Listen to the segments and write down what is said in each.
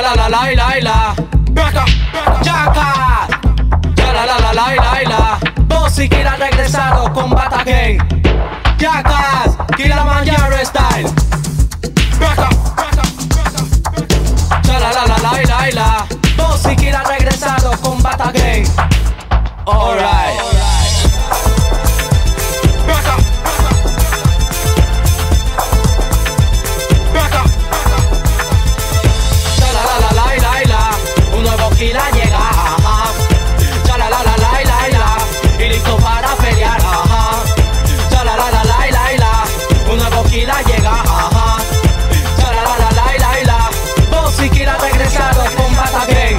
la Beca, Jaca, ya la Bossi Killa regresado con Bata Gang. Jackas, Killa Manjaro Style. Beca, ya la Bossi Killa regresado con Bata Gang. Alright. Killa llega, ajá, ya la y listo para pelear, ajá, ya la un nuevo Killa llega, ajá, ya la Bossi Killa regresado con Bata Gang.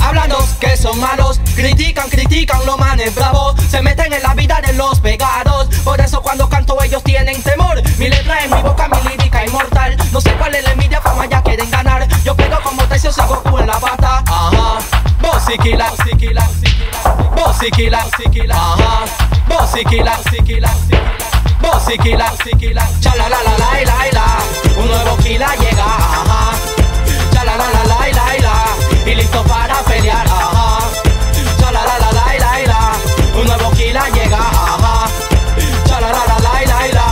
Hablando que son malos, critican los manes bravos, se meten en la vida de los pegados, por eso cuando canto ellos tienen temor, mi letra en mi boca, mi lírica inmortal, no sé cuál es la envidia, fama ya quieren ganar, yo pego como Taisos a Goku en la bata, ajá, Bossi Killa, Bossi Killa, ajá, Bossi Killa, Bossi Killa, chala la, un nuevo Killa llega, ajá, chala la, y listo para pelear, ajá, chala la, un nuevo Killa llega, ajá, chala la,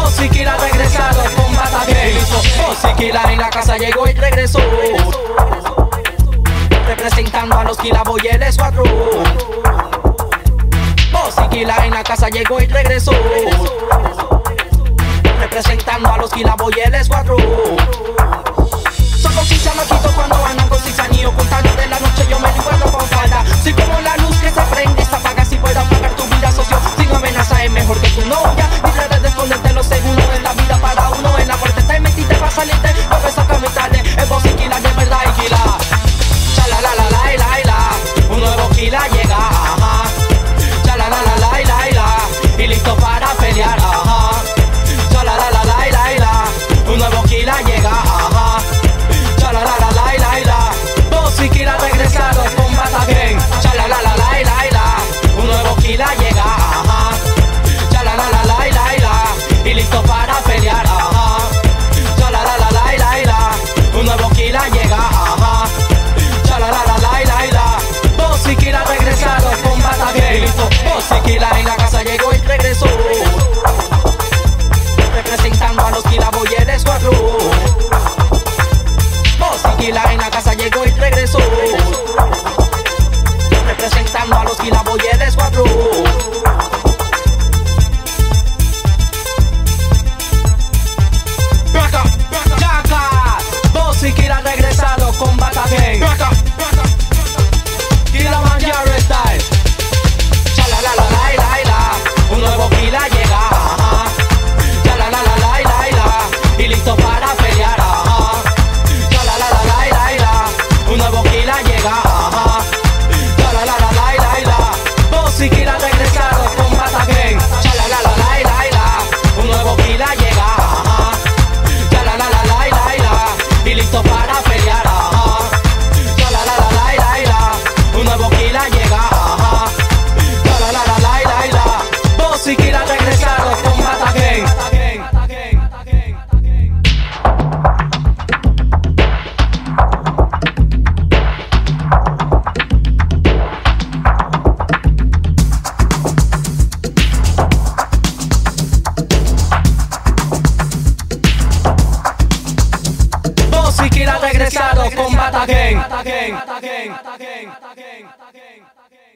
Bossi Killa regresado con Bata Gang. Bossi Killa en la casa llegó y regresó. Representando a los Killavoys el escuadrón. Bossi Killa en la casa llegó y regresó. Representando a los Killavoys el escuadrón. Son con si chamaquitos cuando andan con cizañillo. Contando de la noche yo me recuerdo con falda. Soy como la luz que se prende y se apaga. Si puedo apagar tu vida, socio, sin amenaza es mejor que tu novia. Ni trates de esconderte los segundos en la vida para uno. En la muerte te metiste para salirte. No pensas que muy tarde es Bossi Killa de verdad y Killa. Killa llega, ajá, ya la y listo para pelear, ajá, ya la un nuevo Killa llega, ajá, ya la Bossi Killa regresado con Bata Gang, ya la un nuevo Killa llega, ajá, ya la y listo para pelear, ajá, ya la un nuevo Killa llega, ajá, ya la Bossi Killa regresado con Bata Gang. Listo, Bossi Killa en la casa llegó y regresó. Representando a los Killavoys el escuadrón. Bossi Killa en la casa llegó y regresó. Representando a los Killavoys el escuadrón. Bossi Killa regresado con Bata Gang. Bossi Killa regresado con Bata Gang.